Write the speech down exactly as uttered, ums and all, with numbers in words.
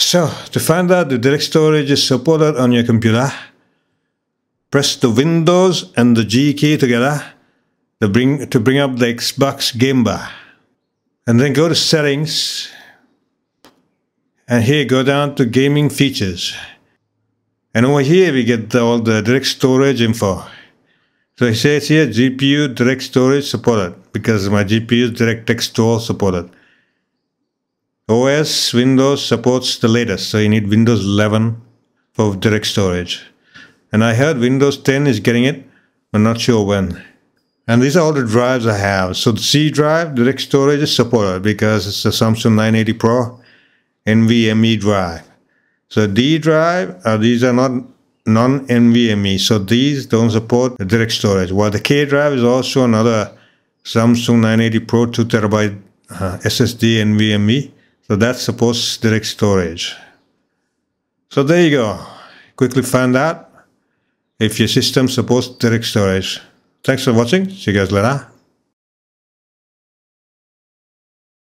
So, to find out if DirectStorage is supported on your computer, press the Windows and the G key together to bring, to bring up the Xbox Game Bar. And then go to Settings, and here go down to Gaming Features. And over here we get the, all the DirectStorage info. So it says here G P U DirectStorage supported, because my G P U is DirectX twelve supported. O S Windows supports the latest, so you need Windows eleven for DirectStorage. And I heard Windows ten is getting it, but not sure when. And these are all the drives I have. So the C drive, DirectStorage is supported because it's a Samsung nine eighty Pro N V M e drive. So D drive, uh, these are not non N V M e, so these don't support the DirectStorage. While the K drive is also another Samsung nine eighty Pro two terabyte uh, S S D N V M e. So that supports DirectStorage. So there you go. Quickly find out if your system supports DirectStorage. Thanks for watching. See you guys later.